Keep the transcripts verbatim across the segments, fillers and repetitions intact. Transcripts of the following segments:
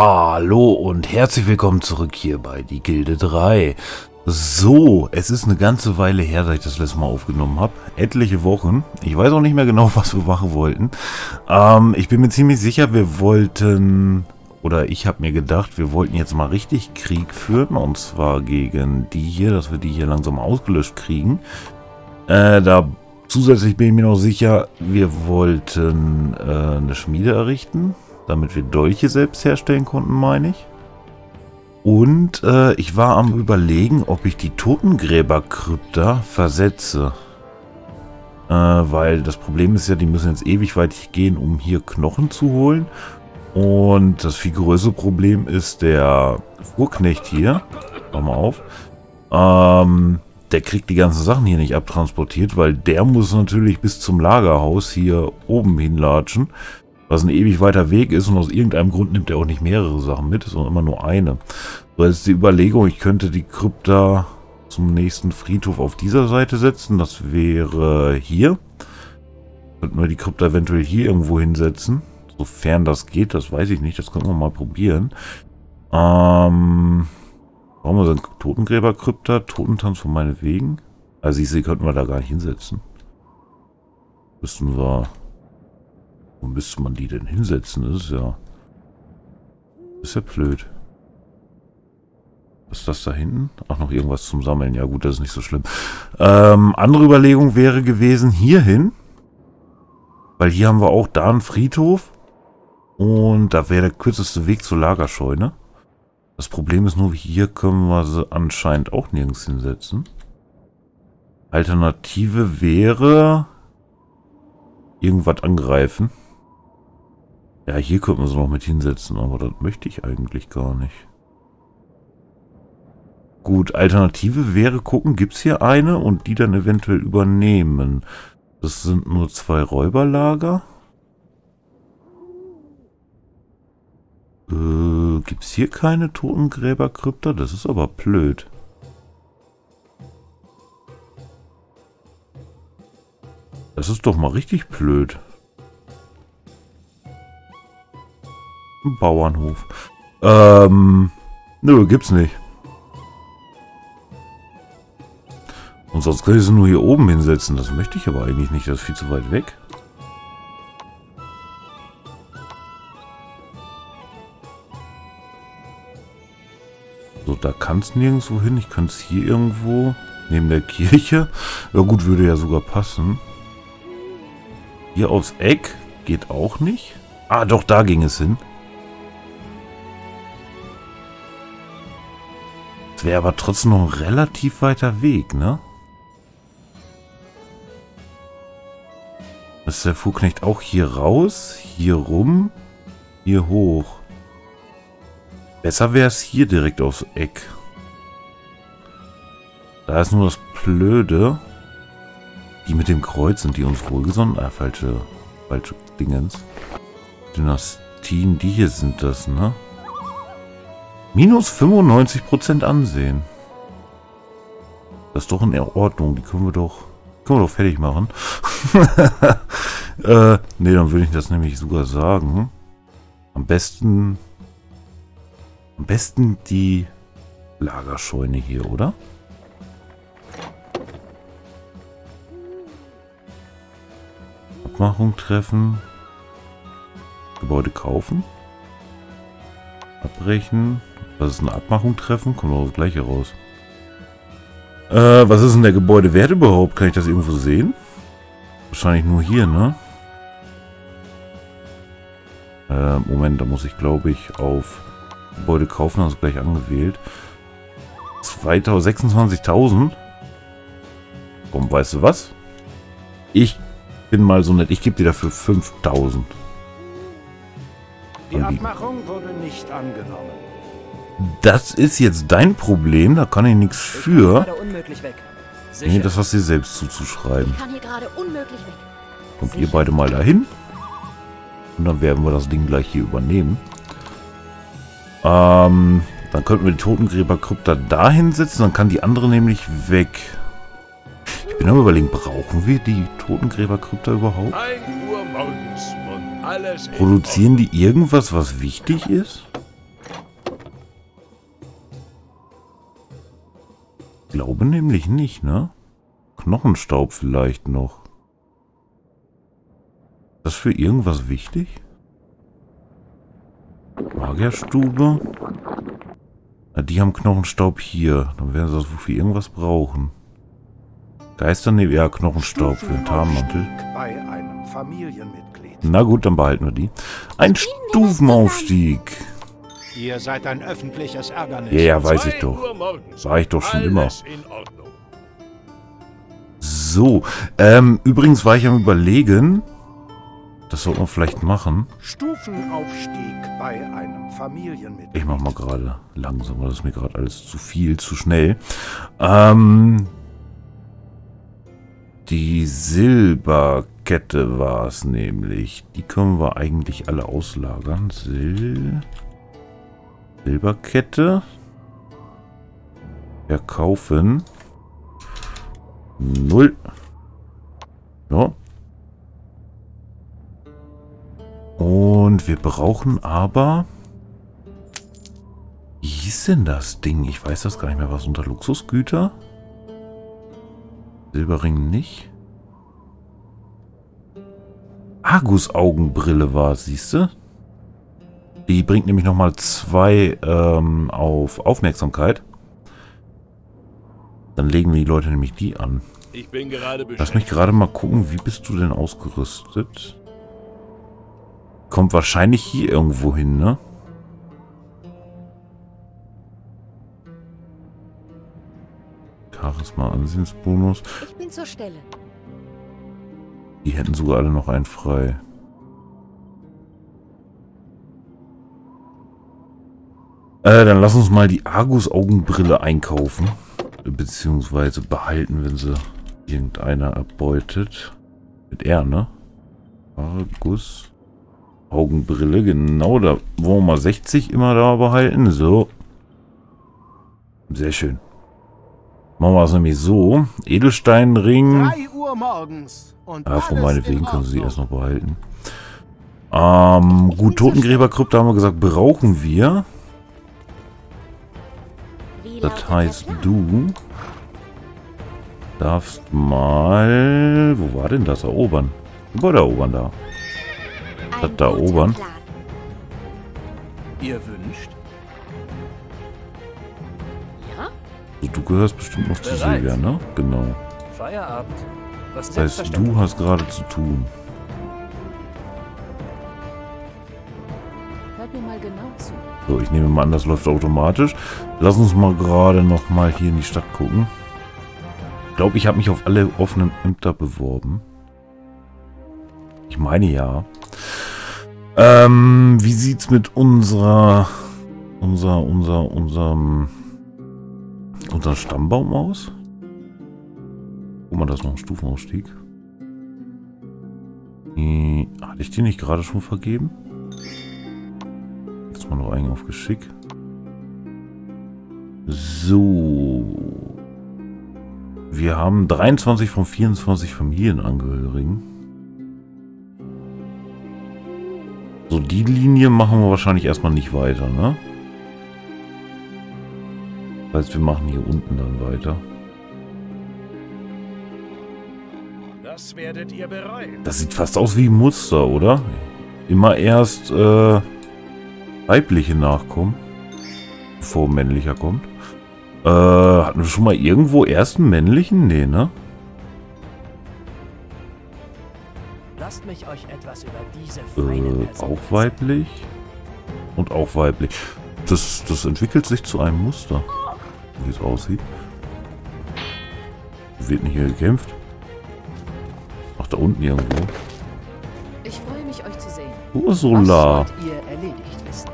Hallo und herzlich willkommen zurück hier bei Die Gilde drei. So, es ist eine ganze Weile her, dass ich das letzte Mal aufgenommen habe. Etliche Wochen. Ich weiß auch nicht mehr genau, was wir machen wollten. Ähm, ich bin mir ziemlich sicher, wir wollten... Oder ich habe mir gedacht, wir wollten jetzt mal richtig Krieg führen. Und zwar gegen die hier, dass wir die hier langsam ausgelöscht kriegen. Äh, da zusätzlich bin ich mir noch sicher, wir wollten äh, eine Schmiede errichten. Damit wir Dolche selbst herstellen konnten, meine ich. Und äh, ich war am Überlegen, ob ich die Totengräberkrypta versetze. Äh, weil das Problem ist ja, die müssen jetzt ewig weit gehen, um hier Knochen zu holen. Und das viel größere Problem ist der Fuhrknecht hier. Schau mal auf. Ähm, der kriegt die ganzen Sachen hier nicht abtransportiert, weil der muss natürlich bis zum Lagerhaus hier oben hinlatschen. Was ein ewig weiter Weg ist und aus irgendeinem Grund nimmt er auch nicht mehrere Sachen mit, sondern immer nur eine. So, jetzt ist die Überlegung, ich könnte die Krypta zum nächsten Friedhof auf dieser Seite setzen. Das wäre hier. Könnten wir die Krypta eventuell hier irgendwo hinsetzen. Sofern das geht, das weiß ich nicht. Das können wir mal probieren. Ähm, brauchen wir so einen Totengräberkrypta, Totentanz von meinetwegen. Also ich sehe, könnten wir da gar nicht hinsetzen. Müssen wir... Wo müsste man die denn hinsetzen? Das ist ja... Das ist ja blöd. Was ist das da hinten? Ach, noch irgendwas zum Sammeln. Ja gut, das ist nicht so schlimm. Ähm, andere Überlegung wäre gewesen, hierhin. Weil hier haben wir auch da einen Friedhof. Und da wäre der kürzeste Weg zur Lagerscheune. Das Problem ist nur, hier können wir sie anscheinend auch nirgends hinsetzen. Alternative wäre... Irgendwas angreifen. Ja, hier könnten wir sie noch mit hinsetzen, aber das möchte ich eigentlich gar nicht. Gut, Alternative wäre gucken, gibt es hier eine und die dann eventuell übernehmen. Das sind nur zwei Räuberlager. Äh, gibt es hier keine Totengräberkrypta? Das ist aber blöd. Das ist doch mal richtig blöd. Ein Bauernhof. Ähm, nö, gibt's nicht. Und sonst kann ich sie nur hier oben hinsetzen. Das möchte ich aber eigentlich nicht. Das ist viel zu weit weg. So, da kann's nirgendwo hin. Ich könnte es hier irgendwo neben der Kirche. Ja gut, würde ja sogar passen. Hier aufs Eck geht auch nicht. Ah, doch, da ging es hin. Das wäre aber trotzdem noch ein relativ weiter Weg, ne? Ist der Fuhrknecht auch hier raus, hier rum, hier hoch. Besser wäre es hier direkt aufs Eck. Da ist nur das Blöde. Die mit dem Kreuz, sind die uns wohlgesonnen? Ah, falsche, falsche Dingens. Dynastien, die hier sind das, ne? Minus fünfundneunzig Prozent Ansehen. Das ist doch in Ordnung. Die können wir doch, können wir doch fertig machen. äh, ne, dann würde ich das nämlich sogar sagen. Am besten, am besten die Lagerscheune hier, oder? Abmachung treffen, Gebäude kaufen, abbrechen. Was ist eine Abmachung treffen? Kommt auch das gleiche raus. Äh, was ist denn der Gebäudewert überhaupt? Kann ich das irgendwo sehen? Wahrscheinlich nur hier, ne? Äh, Moment, da muss ich glaube ich auf Gebäude kaufen, das ist gleich angewählt. sechsundzwanzigtausend? Komm, weißt du was? Ich bin mal so nett, ich gebe dir dafür fünftausend. Die Abmachung wurde nicht angenommen. Das ist jetzt dein Problem, da kann ich nichts für. Nee, das hast du dir selbst zuzuschreiben. Ich kann hier gerade unmöglich weg. Kommt ihr beide mal dahin. Und dann werden wir das Ding gleich hier übernehmen. Ähm, dann könnten wir die Totengräberkrypta da hinsetzen, dann kann die andere nämlich weg. Ich bin am Überlegen, brauchen wir die Totengräberkrypta überhaupt? Produzieren die irgendwas, was wichtig ist? glaube nämlich nicht, ne? Knochenstaub vielleicht noch. Ist das für irgendwas wichtig? Magierstube. Na, die haben Knochenstaub hier. Dann werden sie das wohl für irgendwas brauchen. Geister nehmen ja Knochenstaub für den Tarnmantel. Na gut, dann behalten wir die. Ein Stufenaufstieg. Ihr seid ein öffentliches Ärgernis. Ja, ja, weiß ich doch. Sag ich doch schon immer. So, ähm, übrigens war ich am Überlegen. Das sollten wir vielleicht machen. Stufenaufstieg bei einem Familienmitglied. Ich mach mal gerade langsam, weil das ist mir gerade alles zu viel, zu schnell. Ähm, die Silberkette war es nämlich. Die können wir eigentlich alle auslagern. Sil Silberkette. Verkaufen. Null. Ja. Und wir brauchen aber... Wie hieß denn das Ding? Ich weiß das gar nicht mehr. Was unter Luxusgüter? Silberring nicht. Argus-Augenbrille war es, siehst du? Die bringt nämlich nochmal zwei ähm, auf Aufmerksamkeit. Dann legen wir die Leute nämlich die an. Ich bin gerade beschäftigt. Lass mich gerade mal gucken, wie bist du denn ausgerüstet? Kommt wahrscheinlich hier irgendwo hin, ne? Charisma-Ansinnensbonus. Ich bin zur Stelle. Die hätten sogar alle noch einen frei. Äh, dann lass uns mal die Argus-Augenbrille einkaufen. Beziehungsweise behalten, wenn sie irgendeiner erbeutet. Mit R, ne? Argus... Augenbrille, genau, da wollen wir mal sechzig immer da behalten, so. Sehr schön. Machen wir es nämlich so. Edelsteinring. drei Uhr morgens. Ja, von meinetwegen können sie erst noch behalten. Ähm, gut, Totengräberkrypta haben wir gesagt, brauchen wir. Das heißt, du darfst mal... Wo war denn das? Erobern. Gebäude erobern da. Das da erobern. Ihr wünscht? Ja. Also, du gehörst bestimmt noch zu Silvia, ne? Genau. Feierabend. Das heißt, du hast gerade zu tun. Hört mir mal genau zu. So, ich nehme mal an, das läuft automatisch. Lass uns mal gerade noch mal hier in die Stadt gucken. Ich glaube, ich habe mich auf alle offenen Ämter beworben. Ich meine ja. Ähm, wie sieht's mit unserer, unser, unser, unserem, unserem Stammbaum aus? Guck mal, da ist noch ein Stufenausstieg. Hm, hatte ich den nicht gerade schon vergeben? Jetzt mal noch einen auf Geschick. So. Wir haben dreiundzwanzig von vierundzwanzig Familienangehörigen. So, die Linie machen wir wahrscheinlich erstmal nicht weiter, ne? Das heißt, wir machen hier unten dann weiter. Das werdet ihr bereuen. Das sieht fast aus wie ein Muster, oder? Immer erst äh, weibliche nachkommen, bevor männlicher kommt. Äh, hatten wir schon mal irgendwo erst einen männlichen? Nee, ne? Lasst mich euch etwas über diese feine äh, auch weiblich und auch weiblich. Das, das entwickelt sich zu einem Muster, wie es aussieht. Wird nicht hier gekämpft? Ach, da unten irgendwo. Ich freue mich, euch zu sehen. Ursula. Was wollt ihr erledigt wissen?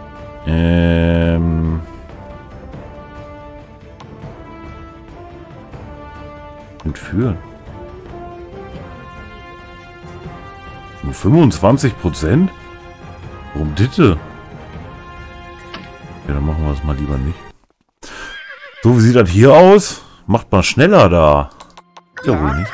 Ähm. Entführen. fünfundzwanzig Prozent? Warum bitte? Ja, dann machen wir das mal lieber nicht. So, wie sieht das hier aus? Macht mal schneller da. Ja, wohl nicht.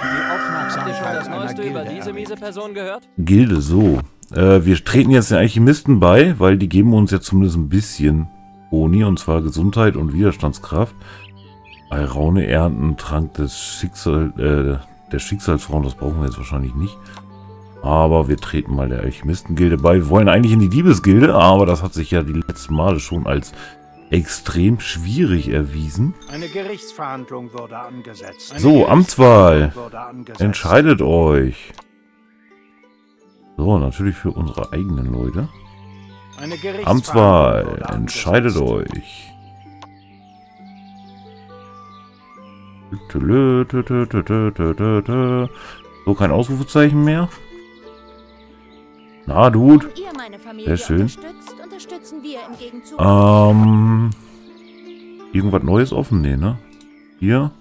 Gilde, so. Äh, wir treten jetzt den Alchemisten bei, weil die geben uns jetzt zumindest ein bisschen Boni, und zwar Gesundheit und Widerstandskraft. Bei Raune ernten, Trank des Schicksal, äh, der Schicksalsfrauen, das brauchen wir jetzt wahrscheinlich nicht. Aber wir treten mal der Alchemistengilde bei. Wir wollen eigentlich in die Diebesgilde, aber das hat sich ja die letzten Male schon als extrem schwierig erwiesen. Eine Gerichtsverhandlung wurde angesetzt. Eine so, Amtswahl. Angesetzt. Entscheidet euch. So, natürlich für unsere eigenen Leute. Eine Amtswahl. Entscheidet euch. So, kein Ausrufezeichen mehr. Na, Dude. Sehr schön. Ähm. Irgendwas Neues offen? Nee, ne? Hier.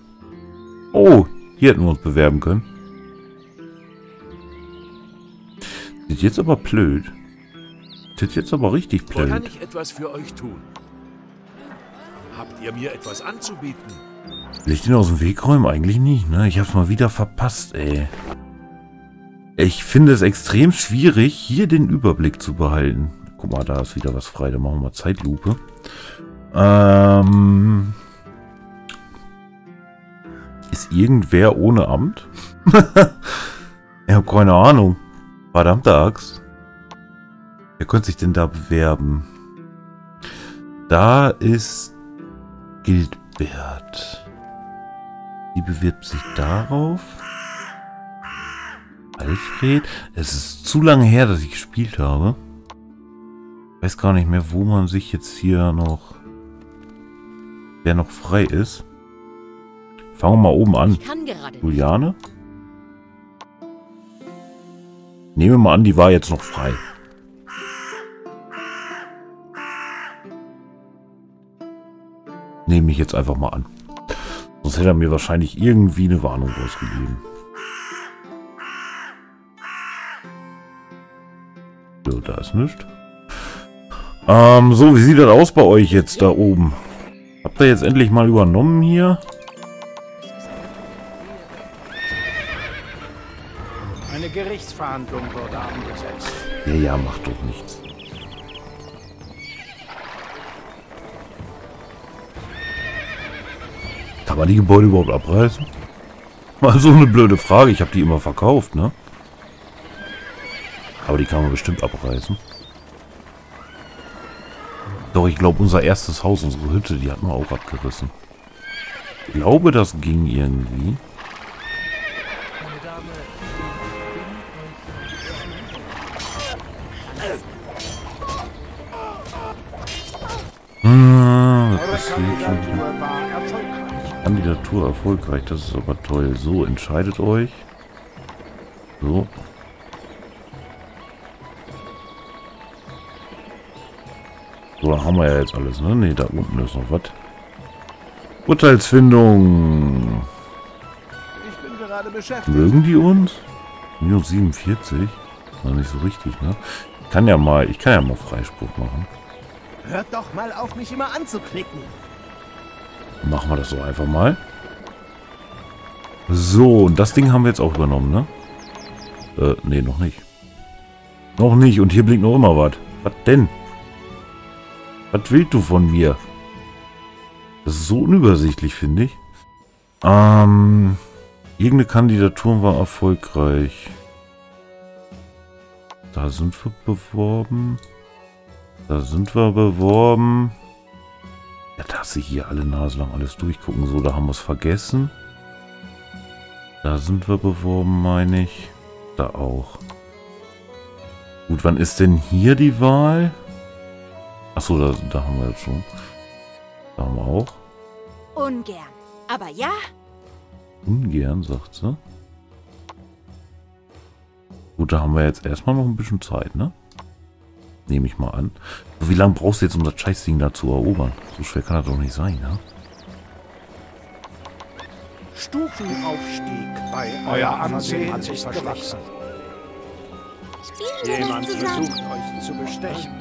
Oh, hier hätten wir uns bewerben können. Sieht jetzt aber blöd. Sieht jetzt aber richtig blöd. Kann ich etwas für euch tun? Habt ihr mir etwas anzubieten? Will ich den aus dem Weg räumen? Eigentlich nicht, ne? Ich hab's mal wieder verpasst, ey. Ich finde es extrem schwierig, hier den Überblick zu behalten. Guck mal, da ist wieder was frei. Da machen wir mal Zeitlupe. Ähm, ist irgendwer ohne Amt? Ich habe keine Ahnung. Verdammte Axt. Wer könnte sich denn da bewerben? Da ist Gildbert. Die bewirbt sich darauf. Alfred. Es ist zu lange her, dass ich gespielt habe. Ich weiß gar nicht mehr, wo man sich jetzt hier noch... Wer noch frei ist. Fangen wir mal oben an. Juliane. Nehmen wir mal an, die war jetzt noch frei. Nehme ich jetzt einfach mal an. Sonst hätte er mir wahrscheinlich irgendwie eine Warnung rausgegeben. So, da ist nichts. Ähm, so, wie sieht das aus bei euch jetzt da oben? Habt ihr jetzt endlich mal übernommen hier? Eine Gerichtsverhandlung wurde angesetzt. Ja, ja, macht doch nichts. Kann man die Gebäude überhaupt abreißen? Mal so eine blöde Frage. Ich habe die immer verkauft, ne? Aber die kann man bestimmt abreißen. Doch, ich glaube, unser erstes Haus, unsere Hütte, die hat man auch abgerissen. Ich glaube, das ging irgendwie. Hm, was passiert schon hier? Kandidatur erfolgreich, das ist aber toll. So, entscheidet euch. So. So, da haben wir ja jetzt alles, ne? Ne, da unten ist noch was. Urteilsfindung. Ich bin gerade beschäftigt. Mögen die uns? Minus siebenundvierzig. War nicht so richtig, ne? Ich kann ja mal, ich kann ja mal Freispruch machen. Hört doch mal auf, mich immer anzuklicken. Machen wir das so einfach mal. So, und das Ding haben wir jetzt auch übernommen, ne? Äh, ne, noch nicht. Noch nicht, und hier blinkt noch immer was. Was denn? Was willst du von mir? Das ist so unübersichtlich, finde ich. Ähm, irgendeine Kandidatur war erfolgreich. Da sind wir beworben. Da sind wir beworben. Ja, dass sie hier alle Nase lang alles durchgucken. So, da haben wir es vergessen. Da sind wir beworben, meine ich. Da auch. Gut, wann ist denn hier die Wahl? Achso, da, da haben wir jetzt schon. Da haben wir auch. Ungern, aber ja. Ungern, sagt sie. Gut, da haben wir jetzt erstmal noch ein bisschen Zeit, ne? Nehme ich mal an. Wie lange brauchst du jetzt, um das Scheißding da zu erobern? So schwer kann das doch nicht sein, ne? Stufenaufstieg bei euer Ansehen hat sich verschwachsen. Jemand versucht euch zu bestechen.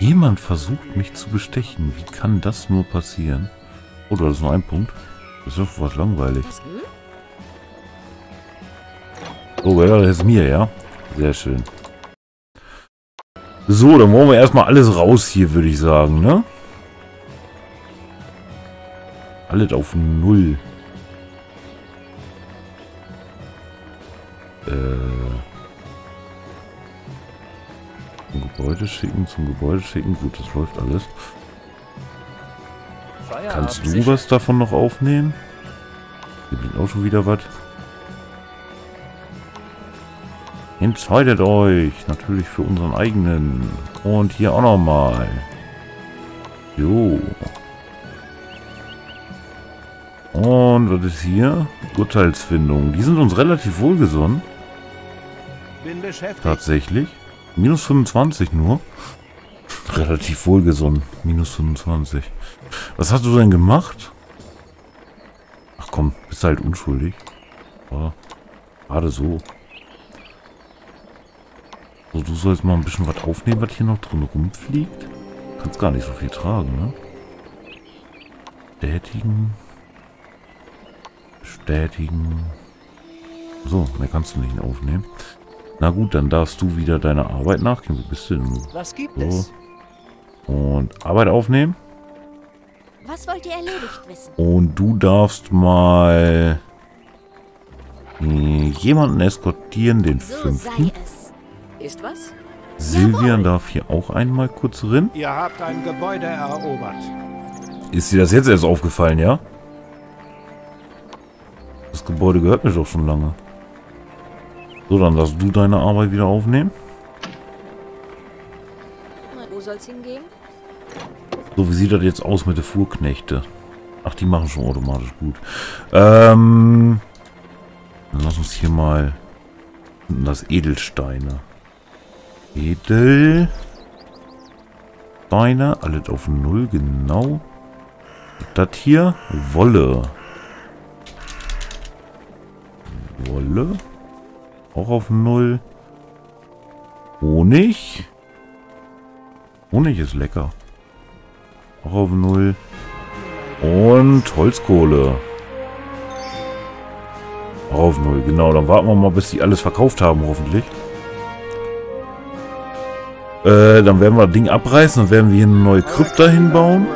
Jemand versucht, mich zu bestechen. Wie kann das nur passieren? Oh, das ist nur ein Punkt. Das ist doch was langweilig. Oh, ja, das ist mir, ja? Sehr schön. So, dann wollen wir erstmal alles raus hier, würde ich sagen, ne? alles auf null. Äh. Zum Gebäude schicken, zum Gebäude schicken. Gut, das läuft alles. Kannst du was davon noch aufnehmen? Hier bin auch schon wieder was. Entscheidet euch. Natürlich für unseren eigenen. Und hier auch nochmal. Jo. Und was ist hier? Urteilsfindung. Die sind uns relativ wohlgesonnen. Bin beschäftigt. Tatsächlich. Minus fünfundzwanzig nur. Relativ wohlgesonnen. Minus fünfundzwanzig. Was hast du denn gemacht? Ach komm, bist halt unschuldig. Ja, gerade so. So, du sollst mal ein bisschen was aufnehmen, was hier noch drin rumfliegt. Kannst gar nicht so viel tragen, ne? Bestätigen. Bestätigen. So, mehr kannst du nicht aufnehmen. Na gut, dann darfst du wieder deiner Arbeit nachgehen. Wo bist du denn? Was gibt es? Und Arbeit aufnehmen. Was wollt ihr erledigt wissen? Und du darfst mal jemanden eskortieren, den fünften. Ist was? Silvian darf hier auch einmal kurz rein. Ihr habt ein Gebäude erobert. Ist dir das jetzt erst aufgefallen, ja? Das Gebäude gehört mir doch schon lange. So, dann darfst du deine Arbeit wieder aufnehmen. Na, wo soll's hingehen? So, wie sieht das jetzt aus mit den Fuhrknechten? Ach, die machen schon automatisch gut. Ähm, dann lass uns hier mal das Edelsteine. Edelsteine, alles auf null, genau. Das hier, Wolle. Wolle, auch auf null. Honig. Honig ist lecker. Auch auf null. Und Holzkohle. Auch auf null. Genau, dann warten wir mal, bis die alles verkauft haben, hoffentlich. Äh, dann werden wir das Ding abreißen. Dann werden wir hier eine neue Krypta hinbauen.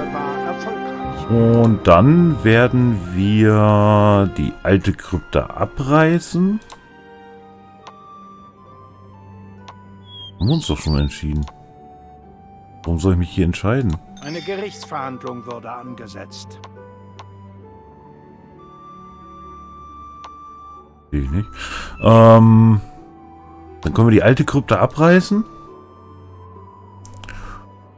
Und dann werden wir die alte Krypta abreißen. Haben wir uns doch schon entschieden. Warum soll ich mich hier entscheiden? Eine Gerichtsverhandlung wurde angesetzt. Sehe ich nicht. Ähm, dann können wir die alte Krypta abreißen.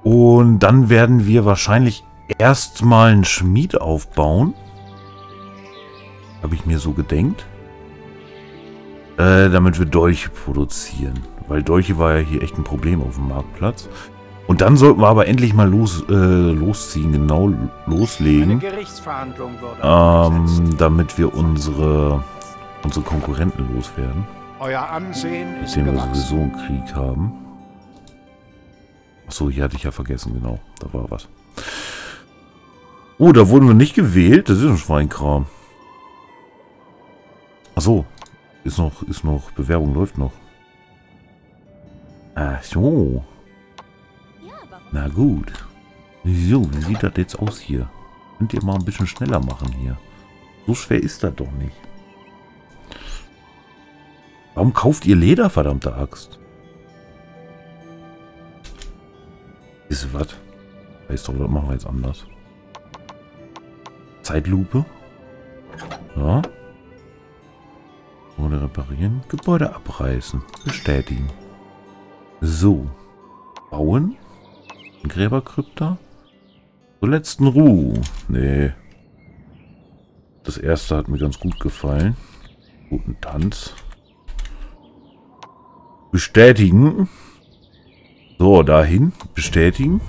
Und dann werden wir wahrscheinlich erstmal einen Schmied aufbauen. Habe ich mir so gedenkt. Äh, damit wir Dolche produzieren. Weil Dolche war ja hier echt ein Problem auf dem Marktplatz. Und dann sollten wir aber endlich mal los, äh, losziehen, genau loslegen, eine Gerichtsverhandlung wurde ähm, damit wir unsere, unsere Konkurrenten loswerden, euer Ansehen mit denen wir sowieso einen Krieg haben. Achso, hier hatte ich ja vergessen, genau, da war was. Oh, da wurden wir nicht gewählt, das ist ein Schweinkram. Achso, ist noch, ist noch, Bewerbung läuft noch. Ach so. Na gut. So, wie sieht das jetzt aus hier? Könnt ihr mal ein bisschen schneller machen hier? So schwer ist das doch nicht. Warum kauft ihr Leder, verdammte Axt? Wisst ihr was? Weißt du, das machen wir jetzt anders. Zeitlupe. Ja. Gebäude reparieren. Gebäude abreißen. Bestätigen. So. Bauen. Gräberkrypta. Zur letzten Ruhe. Nee. Das erste hat mir ganz gut gefallen. Guten Tanz. Bestätigen. So, dahin. Bestätigen.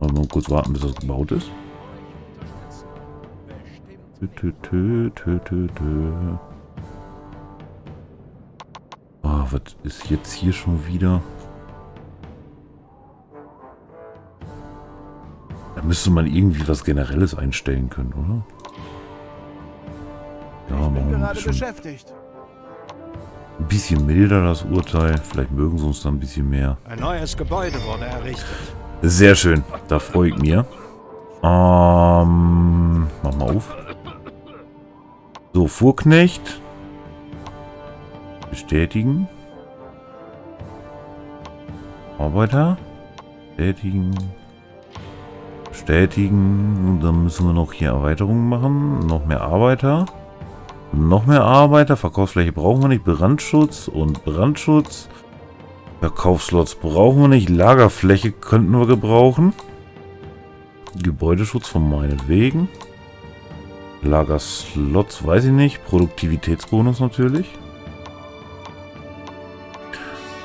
Mal nur kurz warten, bis das gebaut ist. Ah, was ist jetzt hier schon wieder? Da müsste man irgendwie was Generelles einstellen können, oder? Ja, ich bin gerade beschäftigt. Ein bisschen milder das Urteil. Vielleicht mögen sie uns dann ein bisschen mehr. Ein neues Gebäude wurde errichtet. Sehr schön. Da freue ich mich. Ähm, mach mal auf. So, Fuhrknecht. Bestätigen. Arbeiter. Bestätigen. Bestätigen. Und dann müssen wir noch hier Erweiterungen machen. Noch mehr Arbeiter. Noch mehr Arbeiter. Verkaufsfläche brauchen wir nicht. Brandschutz und Brandschutz. Verkaufslots brauchen wir nicht. Lagerfläche könnten wir gebrauchen. Gebäudeschutz von meinetwegen. Lagerslots weiß ich nicht. Produktivitätsbonus natürlich.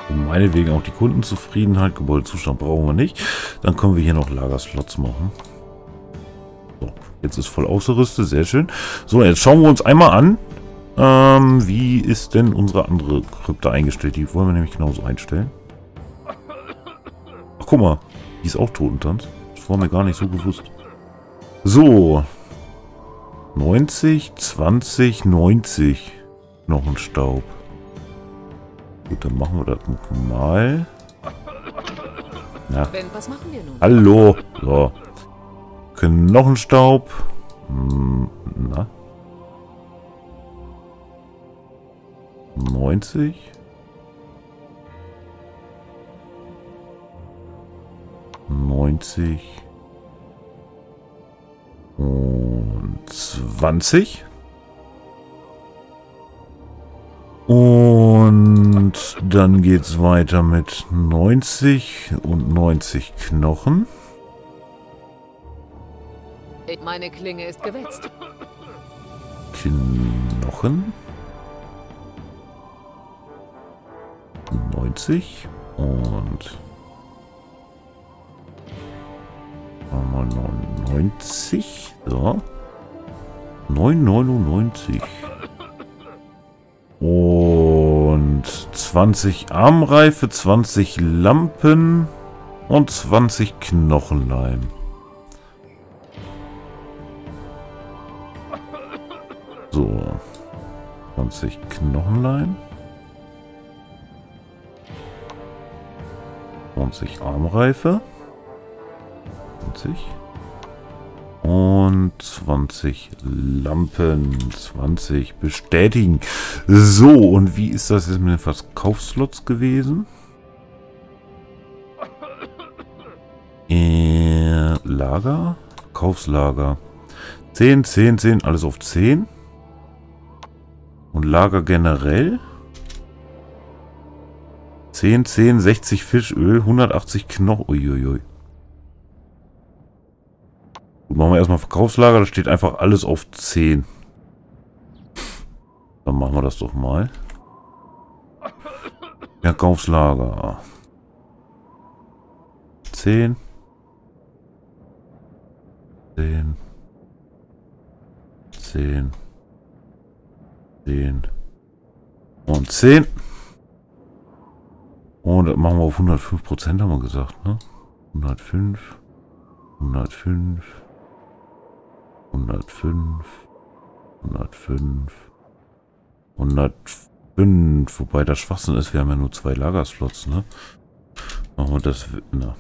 Um meinetwegen auch die Kundenzufriedenheit. Gebäudezustand brauchen wir nicht. Dann können wir hier noch Lagerslots machen. So, jetzt ist voll ausgerüstet. Sehr schön. So, jetzt schauen wir uns einmal an. Ähm, wie ist denn unsere andere Krypta eingestellt? Die wollen wir nämlich genauso einstellen. Ach, guck mal. Die ist auch Totentanz. Das war mir gar nicht so bewusst. So. neunzig, zwanzig, neunzig. Knochenstaub. Gut, dann machen wir das mal. Na. Ben, was machen wir nun? Hallo. So. Knochenstaub. Hm, na. neunzig. neunzig. Und zwanzig. Und dann geht's weiter mit neunzig und neunzig Knochen. Meine Klinge ist gewetzt. Knochen. neunzig und neunundneunzig. So. neunhundertneunundneunzig. Und zwanzig Armreife, zwanzig Lampen und zwanzig Knochenleim. So. zwanzig Knochenleim. zwanzig Armreife. zwanzig. Und zwanzig Lampen. zwanzig bestätigen. So, und wie ist das jetzt mit den Verkaufslots gewesen? Äh, Lager. Verkaufslager. zehn, zehn, zehn. Alles auf zehn. Und Lager generell. zehn, zehn, sechzig Fischöl, hundertachtzig Knochen. Uiuiui. Gut, machen wir erstmal Verkaufslager. Da steht einfach alles auf zehn. Dann machen wir das doch mal. Verkaufslager. zehn. zehn. zehn. zehn. Und zehn. Und das machen wir auf hundertfünf Prozent, haben wir gesagt, ne? hundertfünf, hundertfünf, hundertfünf, hundertfünf, hundertfünf. Wobei das Schwachsinn ist, wir haben ja nur zwei Lagerslots, ne? Machen wir das, ne?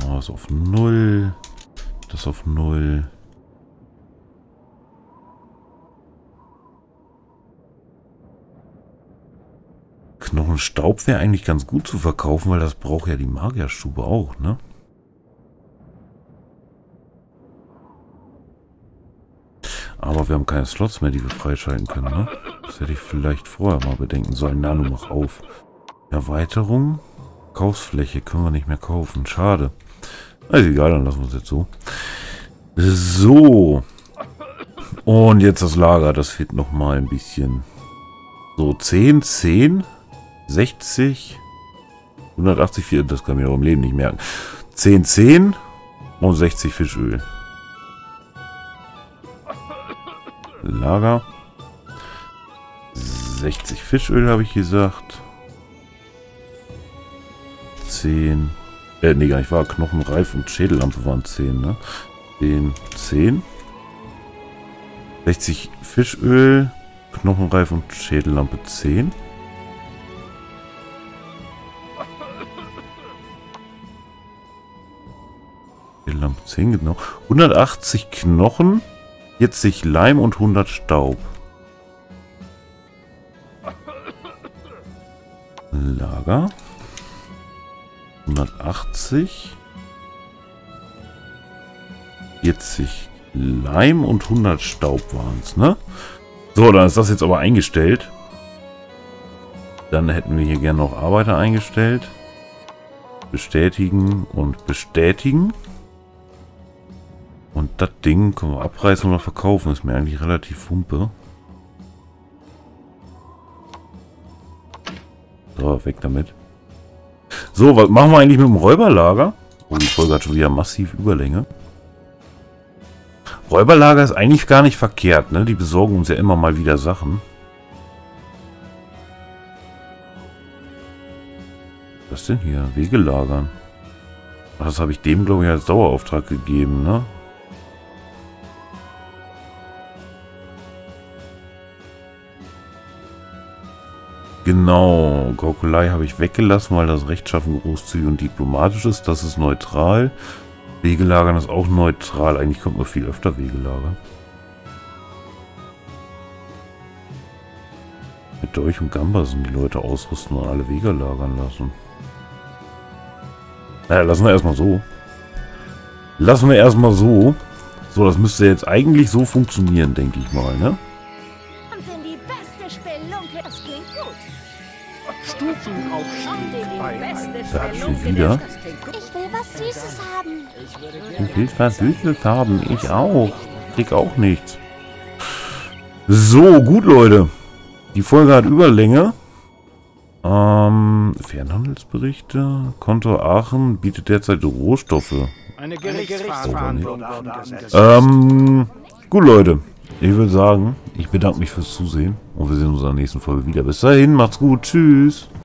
Machen wir das auf null, das auf null. Knochenstaub wäre eigentlich ganz gut zu verkaufen, weil das braucht ja die Magierstube auch, ne? Aber wir haben keine Slots mehr, die wir freischalten können, ne? Das hätte ich vielleicht vorher mal bedenken sollen. Na, nun mach auf. Erweiterung. Kaufsfläche können wir nicht mehr kaufen. Schade. Also egal, dann lassen wir es jetzt so. So. Und jetzt das Lager. Das fehlt nochmal ein bisschen. So, zehn, zehn. sechzig, hundertachtzig, das kann ich mir auch im Leben nicht merken. zehn, zehn und sechzig Fischöl. Lager. sechzig Fischöl habe ich gesagt. zehn. Äh, nee, gar nicht wahr. Knochenreif und Schädellampe waren zehn, ne? zehn, zehn. sechzig Fischöl, Knochenreif und Schädellampe zehn. Lampe zehn, genau. hundertachtzig Knochen, vierzig Leim und hundert Staub. Lager. hundertachtzig. vierzig Leim und hundert Staub waren es, ne? So, dann ist das jetzt aber eingestellt. Dann hätten wir hier gerne noch Arbeiter eingestellt. Bestätigen und bestätigen. Und das Ding können wir abreißen oder verkaufen. Ist mir eigentlich relativ wumpe. So, weg damit. So, was machen wir eigentlich mit dem Räuberlager? Oh, die Folge hat schon wieder massiv Überlänge. Räuberlager ist eigentlich gar nicht verkehrt, ne? Die besorgen uns ja immer mal wieder Sachen. Was denn hier? Wege lagern. Ach, das habe ich dem, glaube ich, als Dauerauftrag gegeben, ne? Genau, Gaukelei habe ich weggelassen, weil das rechtschaffen, großzügig und diplomatisch ist. Das ist neutral. Wegelagern ist auch neutral. Eigentlich kommt man viel öfter Wegelagern. Mit Dolch und Gambasen die Leute ausrüsten und alle Wege lagern lassen. Naja, lassen wir erstmal so. Lassen wir erstmal so. So, das müsste jetzt eigentlich so funktionieren, denke ich mal, ne? Und wenn die beste Spelunke, das klingt gut. Stufen auf Schaden. Da hab ich schon wieder. Ich will was Süßes haben. Ich will was Süßes haben. Ich auch. Krieg auch nichts. So, gut, Leute. Die Folge hat Überlänge. Ähm, Fernhandelsberichte. Konto Aachen bietet derzeit Rohstoffe. Eine Gerichtsverhandlung. Ähm, gut, Leute. Ich würde sagen, ich bedanke mich fürs Zusehen. Und wir sehen uns in der nächsten Folge wieder. Bis dahin, macht's gut. Tschüss.